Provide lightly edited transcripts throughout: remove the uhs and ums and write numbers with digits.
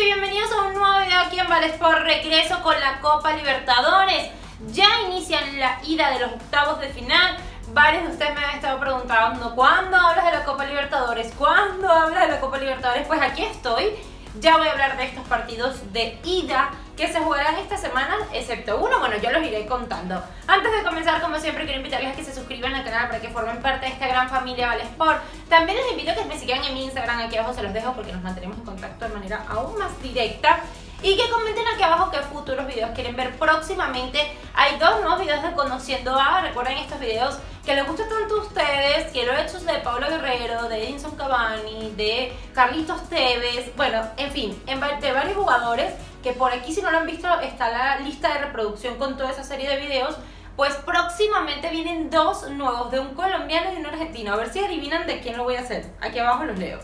y bienvenidos a un nuevo video aquí en Vale Sport. Regreso con la Copa Libertadores. Ya inician la ida de los octavos de final. Varios de ustedes me han estado preguntando, ¿cuándo hablas de la Copa Libertadores? ¿Cuándo hablas de la Copa Libertadores? Pues aquí estoy. Ya voy a hablar de estos partidos de ida que se jugarán esta semana, excepto uno. Bueno, yo los iré contando. Antes de comenzar, como siempre, quiero invitarles a que se suscriban al canal para que formen parte de esta gran familia Vale Sport. También les invito a que me sigan en mi Instagram, aquí abajo se los dejo porque nos mantenemos en contacto de manera aún más directa. Y que comenten aquí abajo qué futuros videos quieren ver próximamente. Hay dos nuevos videos de Conociendo A. Recuerden estos videos que les gustan tanto a ustedes, que lo he hecho de Pablo Guerrero, de Edinson Cavani, de Carlitos Tevez. Bueno, en fin, de varios jugadores que por aquí, si no lo han visto, está la lista de reproducción con toda esa serie de videos. Pues próximamente vienen dos nuevos, de un colombiano y un argentino. A ver si adivinan de quién lo voy a hacer. Aquí abajo los leo.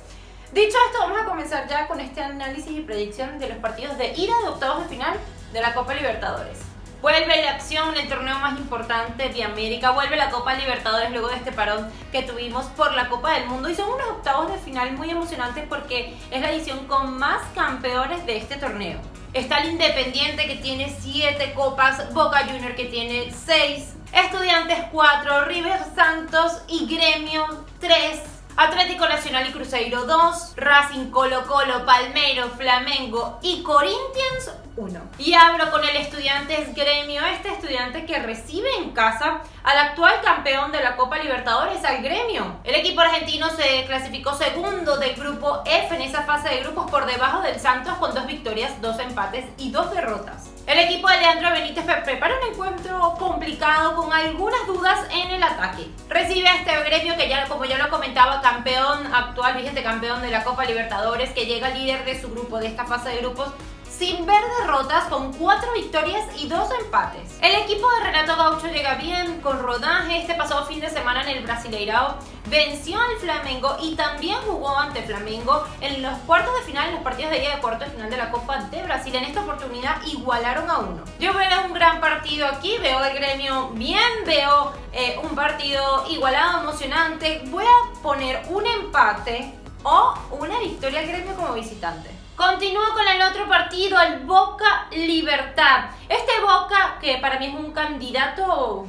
Dicho esto, vamos a comenzar ya con este análisis y predicción de los partidos de ida de octavos de final de la Copa Libertadores. Vuelve la acción en el torneo más importante de América, vuelve la Copa Libertadores luego de este parón que tuvimos por la Copa del Mundo, y son unos octavos de final muy emocionantes porque es la edición con más campeones de este torneo. Está el Independiente que tiene 7 copas, Boca Junior que tiene 6, Estudiantes 4, River, Santos y Gremio 3. Atlético Nacional y Cruzeiro 2, Racing, Colo Colo, Palmeiras, Flamengo y Corinthians 1. Y hablo con el Estudiantes Gremio, este Estudiante que recibe en casa al actual campeón de la Copa Libertadores, al Gremio. El equipo argentino se clasificó segundo del grupo F en esa fase de grupos, por debajo del Santos, con 2 victorias, 2 empates y 2 derrotas. El equipo de Leandro Benítez prepara un encuentro complicado con algunas dudas en el ataque. Recibe a este Gremio que, ya como ya lo comentaba, campeón actual, vigente campeón de la Copa Libertadores, que llega líder de su grupo, de esta fase de grupos, sin ver derrotas, con 4 victorias y 2 empates. El equipo de Renato Gaucho llega bien, con rodaje. Este pasado fin de semana en el Brasileirao venció al Flamengo y también jugó ante Flamengo en los cuartos de final, en los partidos de ida de cuartos de final de la Copa de Brasil. En esta oportunidad igualaron a 1. Yo veo un gran partido aquí, veo el Gremio bien, veo un partido igualado, emocionante. Voy a poner un empate o una victoria al Gremio como visitante. Continúo con el otro partido, el Boca Libertad. Este Boca, que para mí es un candidato,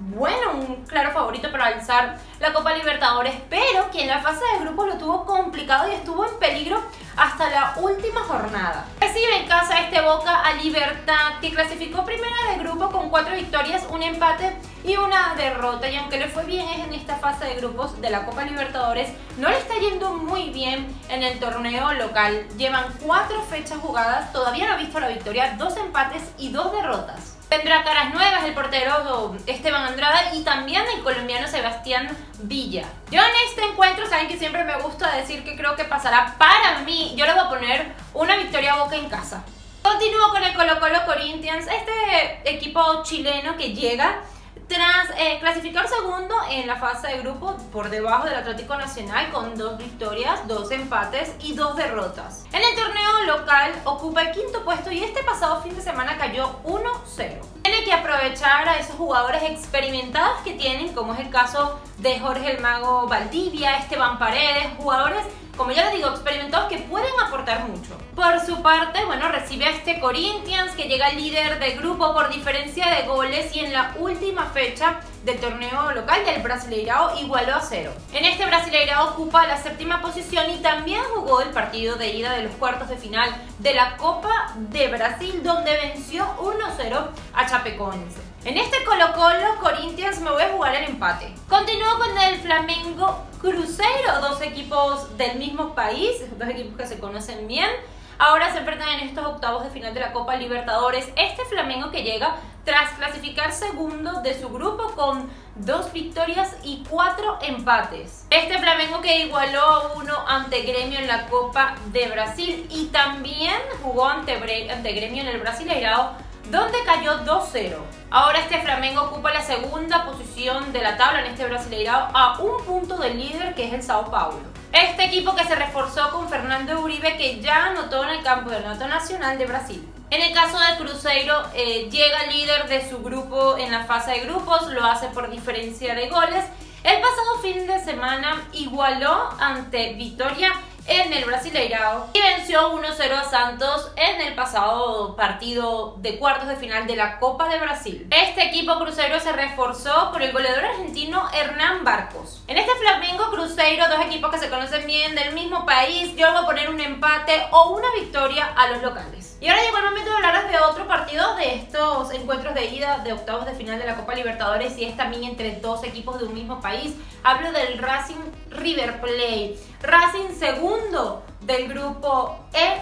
bueno, un claro favorito para alzar la Copa Libertadores, pero que en la fase de grupos lo tuvo complicado y estuvo en peligro hasta la última jornada. Recibe en casa este Boca a Libertad, que clasificó primera de grupo con 4 victorias, 1 empate y 1 derrota. Y aunque le fue bien en esta fase de grupos de la Copa Libertadores, no le está yendo muy bien en el torneo local. Llevan 4 fechas jugadas, todavía no ha visto la victoria, 2 empates y 2 derrotas. Tendrá caras nuevas el portero Esteban Andrada y también el colombiano Sebastián Villa. Yo en este encuentro, saben que siempre me gusta decir que creo que pasará para mí. Yo le voy a poner una victoria a Boca en casa. Continúo con el Colo Colo Corinthians, este equipo chileno que llega tras clasificar segundo en la fase de grupo, por debajo del Atlético Nacional, con 2 victorias, 2 empates y 2 derrotas. En el torneo local ocupa el 5.º puesto y este pasado fin de semana cayó 1-0. Tiene que aprovechar a esos jugadores experimentados que tienen, como es el caso de Jorge el Mago Valdivia, Esteban Paredes, jugadores, como ya les digo, experimentados que pueden aportar mucho. Por su parte, bueno, recibe a este Corinthians que llega líder de grupo por diferencia de goles y en la última fecha del torneo local, del Brasileirao, igualó a 0. En este Brasileirao ocupa la 7ª posición y también jugó el partido de ida de los cuartos de final de la Copa de Brasil, donde venció 1-0 a Chapecoense. En este Colo Colo Corinthians me voy a jugar el empate. Continúo con el Flamengo Cruzeiro, dos equipos del mismo país, dos equipos que se conocen bien. Ahora se enfrentan en estos octavos de final de la Copa Libertadores. Este Flamengo que llega tras clasificar segundo de su grupo con 2 victorias y 4 empates. Este Flamengo que igualó a 1 ante Gremio en la Copa de Brasil y también jugó ante Gremio en el Brasileirao, donde cayó 2-0. Ahora este Flamengo ocupa la 2ª posición de la tabla en este Brasileirao, a 1 punto del líder, que es el Sao Paulo. Este equipo que se reforzó con Fernando Uribe, que ya anotó en el Campeonato Nacional de Brasil. En el caso del Cruzeiro, llega líder de su grupo en la fase de grupos, lo hace por diferencia de goles. El pasado fin de semana igualó ante Vitória en el Brasileirao y venció 1-0 a Santos en el pasado partido de cuartos de final de la Copa de Brasil. Este equipo Cruzeiro se reforzó por el goleador argentino Hernán Barcos. En este Flamengo Cruzeiro, dos equipos que se conocen bien del mismo país, yo voy a poner un empate o una victoria a los locales. Y ahora llegó el momento de hablar de otro partido de estos encuentros de ida de octavos de final de la Copa Libertadores, y es también entre dos equipos de un mismo país. Hablo del Racing River Plate. Racing segundo del grupo E,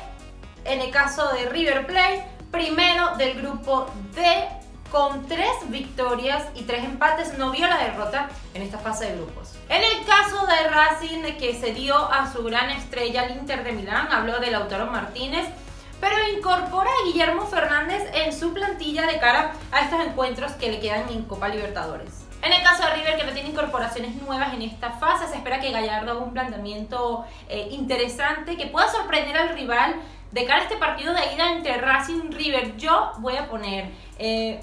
en el caso de River Plate, primero del grupo D, con 3 victorias y 3 empates, no vio la derrota en esta fase de grupos. En el caso de Racing, que se dio a su gran estrella, el Inter de Milán, habló de Lautaro Martínez, pero incorpora a Guillermo Fernández en su plantilla de cara a estos encuentros que le quedan en Copa Libertadores. En el caso de River, que no tiene incorporaciones nuevas en esta fase, se espera que Gallardo haga un planteamiento interesante que pueda sorprender al rival de cara a este partido de ida entre Racing y River. Yo voy a poner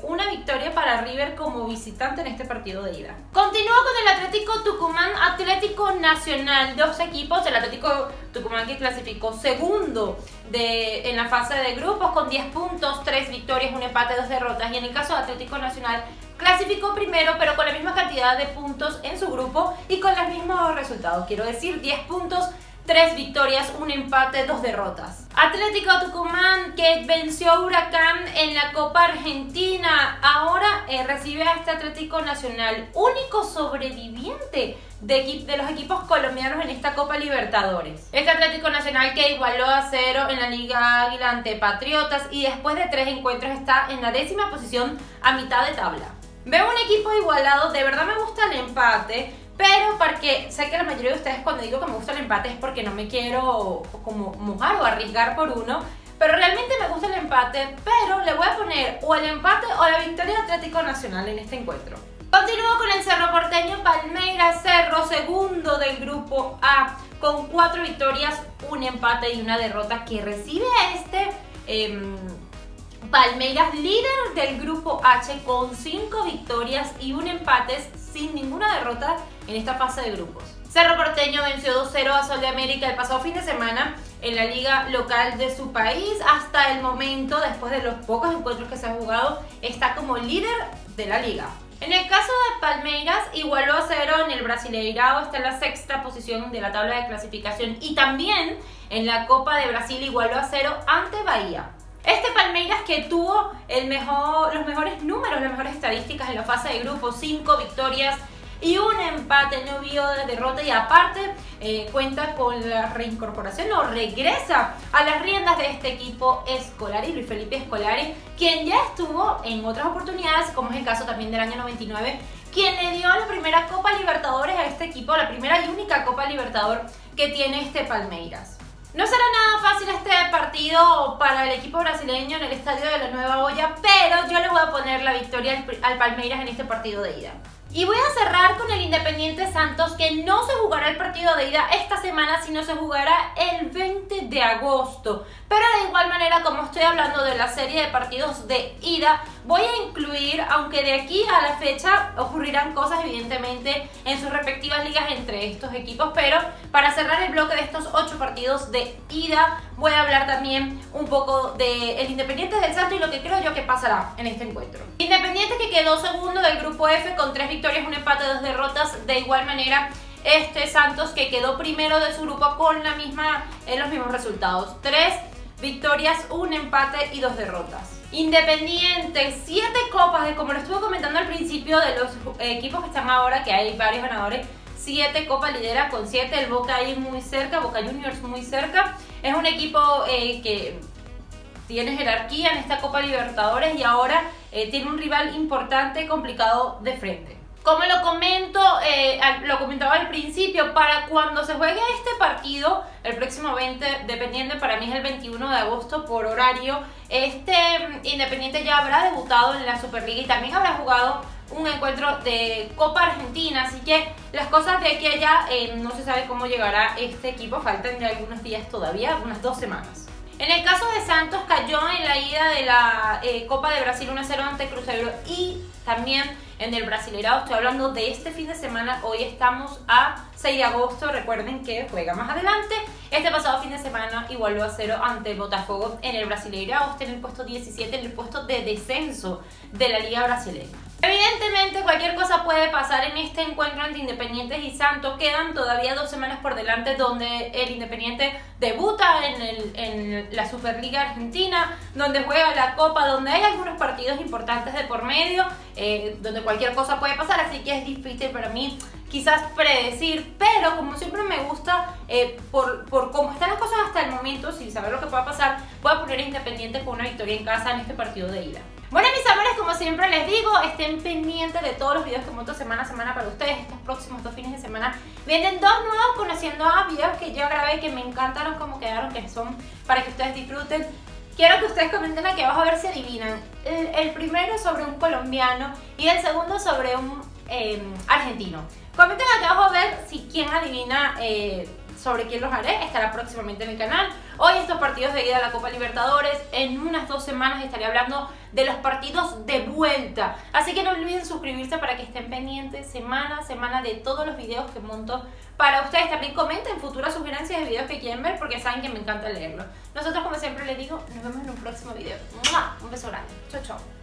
una victoria para River como visitante en este partido de ida. Continúo con el Atlético Tucumán Atlético Nacional, dos equipos. El Atlético Tucumán, que clasificó segundo en la fase de grupos con 10 puntos, 3 victorias, 1 empate, 2 derrotas. Y en el caso de Atlético Nacional, clasificó primero pero con la misma cantidad de puntos en su grupo y con los mismos resultados, quiero decir 10 puntos, 3 victorias, 1 empate, 2 derrotas. Atlético Tucumán, que venció a Huracán en la Copa Argentina, ahora recibe a este Atlético Nacional, único sobreviviente de los equipos colombianos en esta Copa Libertadores. Este Atlético Nacional, que igualó a 0 en la Liga Águila ante Patriotas, y después de 3 encuentros está en la 10ª posición a mitad de tabla. Veo un equipo igualado. De verdad me gusta el empate, pero porque sé que la mayoría de ustedes, cuando digo que me gusta el empate, es porque no me quiero como mojar o arriesgar por uno, pero realmente me gusta el empate, pero le voy a poner o el empate o la victoria de Atlético Nacional en este encuentro. Continúo con el Cerro Porteño Palmeiras. Cerro segundo del grupo A con 4 victorias, 1 empate y 1 derrota, que recibe a este Palmeiras, líder del grupo H, con 5 victorias y 1 empate, sin ninguna derrota en esta fase de grupos. Cerro Porteño venció 2-0 a Sol de América el pasado fin de semana en la liga local de su país. Hasta el momento, después de los pocos encuentros que se han jugado, está como líder de la liga. En el caso de Palmeiras, igualó a 0 en el Brasileirao, está en la 6ª posición de la tabla de clasificación, y también en la Copa de Brasil igualó a 0 ante Bahía. Este Palmeiras, que tuvo los mejores números, las mejores estadísticas en la fase de grupo, 5 victorias y 1 empate, no vio de derrota, y aparte cuenta con la reincorporación o regresa a las riendas de este equipo Scolari, Luis Felipe Scolari, quien ya estuvo en otras oportunidades, como es el caso también del año 99, quien le dio la primera Copa Libertadores a este equipo, la primera y única Copa Libertador que tiene este Palmeiras. No será nada fácil este partido para el equipo brasileño en el estadio de la Nueva Olla, pero yo le voy a poner la victoria al Palmeiras en este partido de ida. Y voy a cerrar con el Independiente Santos, que no se jugará el partido de ida esta semana, sino se jugará el 20 de agosto. Pero de igual manera, como estoy hablando de la serie de partidos de ida, voy a incluir, aunque de aquí a la fecha ocurrirán cosas evidentemente en sus respectivas ligas entre estos equipos, pero para cerrar el bloque de estos 8 partidos de ida, voy a hablar también un poco del Independiente del Santos y lo que creo yo que pasará en este encuentro. Independiente, que quedó segundo del grupo F con 3 victorias, 1 empate, 2 derrotas. De igual manera, este Santos, que quedó primero de su grupo con los mismos resultados, 3 victorias, 1 empate y 2 derrotas. Independiente, 7 copas, como lo estuve comentando al principio, de los equipos que están ahora, que hay varios ganadores, 7 copas lidera con 7, el Boca ahí muy cerca, Boca Juniors muy cerca. Es un equipo que tiene jerarquía en esta Copa Libertadores y ahora tiene un rival importante, complicado de frente. Como lo comentaba al principio, para cuando se juegue este partido, el próximo 20, dependiendo, para mí es el 21 de agosto por horario, este Independiente ya habrá debutado en la Superliga y también habrá jugado un encuentro de Copa Argentina, así que las cosas de aquí a allá no se sabe cómo llegará este equipo, faltan ya algunos días todavía, unas 2 semanas. En el caso de Santos, cayó en la ida de la Copa de Brasil 1-0 ante Cruzeiro y también en el Brasileirao. Estoy hablando de este fin de semana. Hoy estamos a 6 de agosto. Recuerden que juega más adelante. Este pasado fin de semana igualó a 0 ante Botafogo en el Brasileirao. Está en el puesto 17, en el puesto de descenso de la Liga Brasileña. Evidentemente cualquier cosa puede pasar en este encuentro entre Independientes y Santos. Quedan todavía 2 semanas por delante, donde el Independiente debuta en la Superliga Argentina, donde juega la Copa, donde hay algunos partidos importantes de por medio, donde cualquier cosa puede pasar, así que es difícil para mí quizás predecir, pero como siempre me gusta, por cómo están las cosas hasta el momento, sin saber lo que pueda pasar, voy a poner a Independiente con una victoria en casa en este partido de ida. Bueno, mis amores, como siempre les digo, estén pendientes de todos los videos que monto semana a semana para ustedes. Estos próximos 2 fines de semana vienen 2 nuevos Conociendo a videos que yo grabé, que me encantaron como quedaron, que son para que ustedes disfruten. Quiero que ustedes comenten aquí abajo a ver si adivinan. El primero sobre un colombiano y el segundo sobre un argentino. Comenten aquí abajo a ver si quién adivina sobre quién los haré. Estará próximamente en el canal. Hoy estos partidos de ida a la Copa Libertadores. En unas 2 semanas estaré hablando de los partidos de vuelta. Así que no olviden suscribirse para que estén pendientes semana a semana de todos los videos que monto para ustedes. También comenten futuras sugerencias de videos que quieren ver, porque saben que me encanta leerlos. Nosotros, como siempre les digo, nos vemos en un próximo video. ¡Mua! Un beso grande. Chau, chau.